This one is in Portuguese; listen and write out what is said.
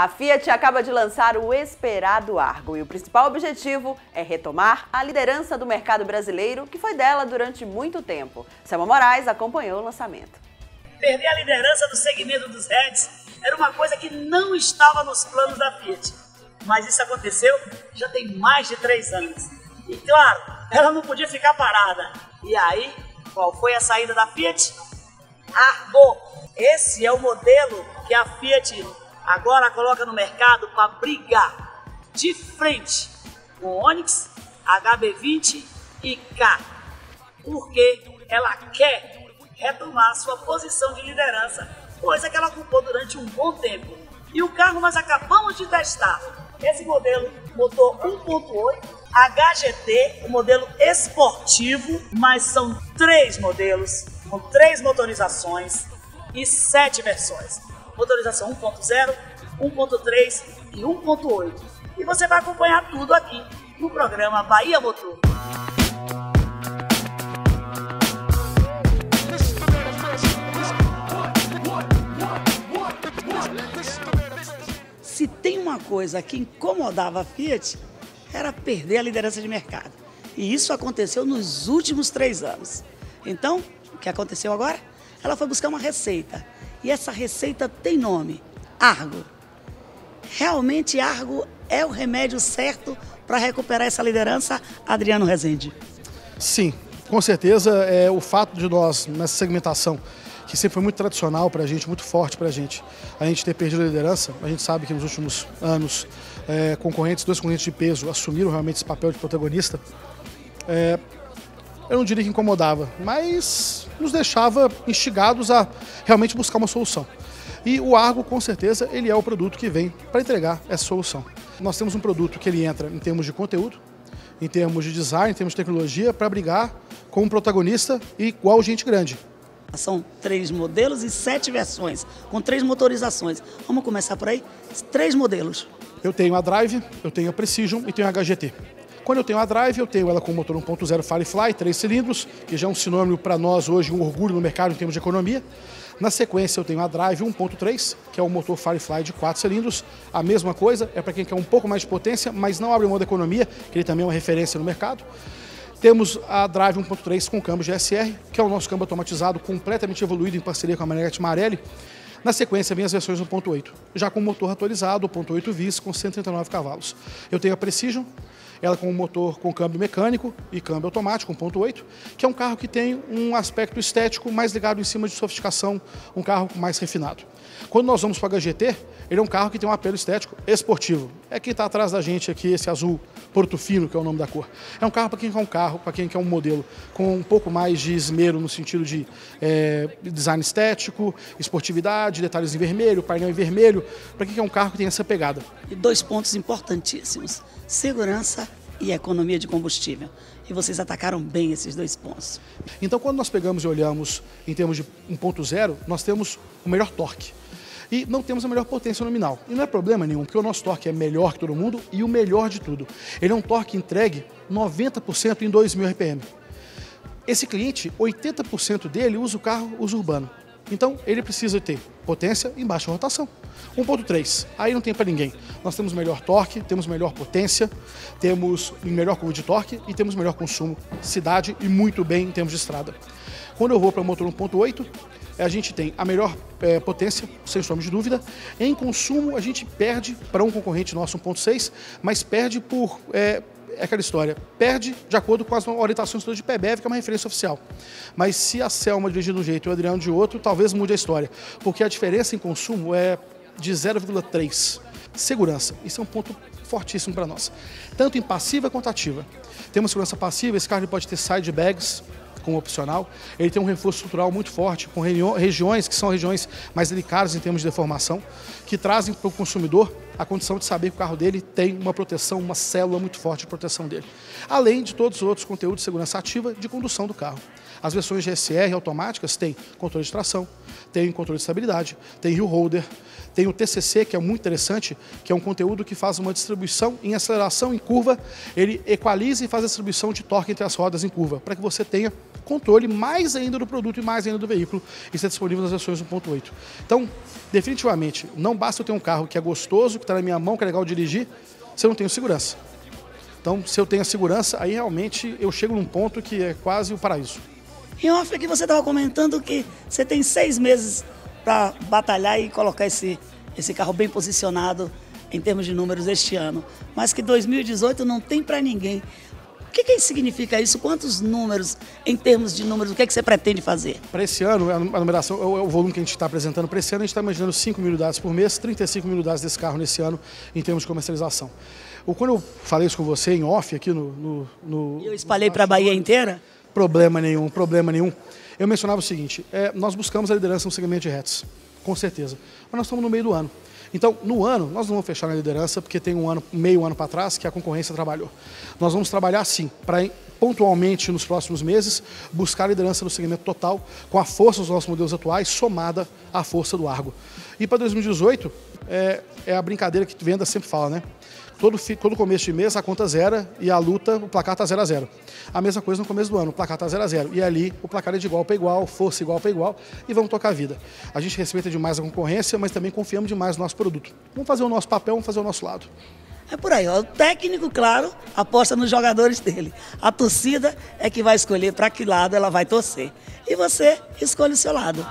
A Fiat acaba de lançar o esperado Argo e o principal objetivo é retomar a liderança do mercado brasileiro, que foi dela durante muito tempo. Selma Moraes acompanhou o lançamento. Perder a liderança do segmento dos hatches era uma coisa que não estava nos planos da Fiat, mas isso aconteceu já tem mais de 3 anos. E claro, ela não podia ficar parada. E aí, qual foi a saída da Fiat? Argo! Esse é o modelo que a Fiat agora coloca no mercado para brigar de frente com Onix, HB20 e Ka, porque ela quer retomar sua posição de liderança, coisa que ela ocupou durante um bom tempo. E o carro nós acabamos de testar, esse modelo motor 1.8 HGT, o modelo esportivo, mas são 3 modelos, com 3 motorizações e 7 versões. Motorização 1.0, 1.3 e 1.8. E você vai acompanhar tudo aqui no programa Bahia Motor. Se tem uma coisa que incomodava a Fiat, era perder a liderança de mercado. E isso aconteceu nos últimos 3 anos. Então, o que aconteceu agora? Ela foi buscar uma receita. E essa receita tem nome, Argo. Realmente, Argo é o remédio certo para recuperar essa liderança, Adriano Rezende? Sim, com certeza. É o fato de nós, nessa segmentação, que sempre foi muito tradicional para a gente, muito forte para a gente ter perdido a liderança. A gente sabe que nos últimos anos, dois concorrentes de peso assumiram realmente esse papel de protagonista. Eu não diria que incomodava, mas nos deixava instigados a realmente buscar uma solução. E o Argo, com certeza, ele é o produto que vem para entregar essa solução. Nós temos um produto que ele entra em termos de conteúdo, em termos de design, em termos de tecnologia, para brigar com um protagonista igual gente grande. São 3 modelos e 7 versões, com 3 motorizações. Vamos começar por aí? 3 modelos. Eu tenho a Drive, eu tenho a Precision e tenho a HGT. Quando eu tenho a Drive, eu tenho ela com motor 1.0 Firefly, 3 cilindros, que já é um sinônimo para nós hoje, um orgulho no mercado em termos de economia. Na sequência, eu tenho a Drive 1.3, que é o motor Firefly de 4 cilindros. A mesma coisa, é para quem quer um pouco mais de potência, mas não abre mão da economia, que ele também é uma referência no mercado. Temos a Drive 1.3 com câmbio GSR, que é o nosso câmbio automatizado, completamente evoluído em parceria com a Magneti Marelli. Na sequência, vem as versões 1.8, já com motor atualizado, 1.8 Vis, com 139 cavalos. Eu tenho a Precision, ela com um motor com câmbio mecânico e câmbio automático, 1.8, que é um carro que tem um aspecto estético mais ligado em cima de sofisticação, um carro mais refinado. Quando nós vamos para o HGT, ele é um carro que tem um apelo estético esportivo. É quem está atrás da gente aqui, esse azul Portofino, que é o nome da cor. É um carro para quem quer um carro, para quem quer um modelo com um pouco mais de esmero no sentido de design estético, esportividade, de detalhes em vermelho, painel em vermelho, para que é um carro que tem essa pegada. E 2 pontos importantíssimos, segurança e economia de combustível. E vocês atacaram bem esses 2 pontos. Então, quando nós pegamos e olhamos em termos de 1.0, nós temos o melhor torque. E não temos a melhor potência nominal. E não é problema nenhum, porque o nosso torque é melhor que todo mundo e o melhor de tudo. Ele é um torque entregue 90% em 2.000 RPM. Esse cliente, 80% dele usa o carro uso urbano. Então, ele precisa ter potência em baixa rotação. 1.3, aí não tem para ninguém. Nós temos melhor torque, temos melhor potência, temos melhor curva de torque e temos melhor consumo, cidade e muito bem em termos de estrada. Quando eu vou para o motor 1.8, a gente tem a melhor potência, sem sombra de dúvida. Em consumo, a gente perde para um concorrente nosso, 1.6, mas perde por... É aquela história, perde de acordo com as orientações de Pebev, que é uma referência oficial. Mas se a Selma dirigir de um jeito e o Adriano de outro, talvez mude a história, porque a diferença em consumo é de 0,3. Segurança, isso é um ponto fortíssimo para nós, tanto em passiva quanto ativa. Temos segurança passiva, esse carro pode ter side bags como opcional, ele tem um reforço estrutural muito forte, com regiões que são regiões mais delicadas em termos de deformação, que trazem para o consumidor a condição de saber que o carro dele tem uma proteção, uma célula muito forte de proteção dele. Além de todos os outros conteúdos de segurança ativa de condução do carro. As versões GSR automáticas têm controle de tração, têm controle de estabilidade, tem Hill Holder, tem o TCC, que é muito interessante, que é um conteúdo que faz uma distribuição em aceleração em curva, ele equaliza e faz a distribuição de torque entre as rodas em curva, para que você tenha controle mais ainda do produto e mais ainda do veículo. Isso é disponível nas versões 1.8. Então, definitivamente, não basta eu ter um carro que é gostoso, que está na minha mão, que é legal dirigir, se eu não tenho segurança. Então, se eu tenho a segurança, aí realmente eu chego num ponto que é quase o paraíso. Em off, aqui você estava comentando que você tem 6 meses para batalhar e colocar esse carro bem posicionado em termos de números este ano, mas que 2018 não tem para ninguém. O que que significa isso? Quantos números, em termos de números, o que é que você pretende fazer? Para esse ano, a numeração, o volume que a gente está apresentando para esse ano, a gente está imaginando 5 mil unidades por mês, 35 mil unidades desse carro nesse ano, em termos de comercialização. Quando eu falei isso com você, em off, aqui no eu espalhei para a Bahia inteira? Problema nenhum, problema nenhum. Eu mencionava o seguinte, nós buscamos a liderança no segmento de hatches, com certeza, mas nós estamos no meio do ano. Então, no ano, nós não vamos fechar na liderança, porque tem meio ano para trás que a concorrência trabalhou. Nós vamos trabalhar, sim, para pontualmente, nos próximos meses, buscar a liderança no segmento total, com a força dos nossos modelos atuais, somada à força do Argo. E para 2018, é a brincadeira que venda sempre fala, né? Todo começo de mês a conta zera e a luta, o placar está 0 a 0. A mesma coisa no começo do ano, o placar está 0 a 0. E ali o placar é de igual para igual, força igual para igual e vamos tocar a vida. A gente respeita demais a concorrência, mas também confiamos demais no nosso produto. Vamos fazer o nosso papel, vamos fazer o nosso lado. É por aí, ó. O técnico, claro, aposta nos jogadores dele. A torcida é que vai escolher para que lado ela vai torcer. E você escolhe o seu lado.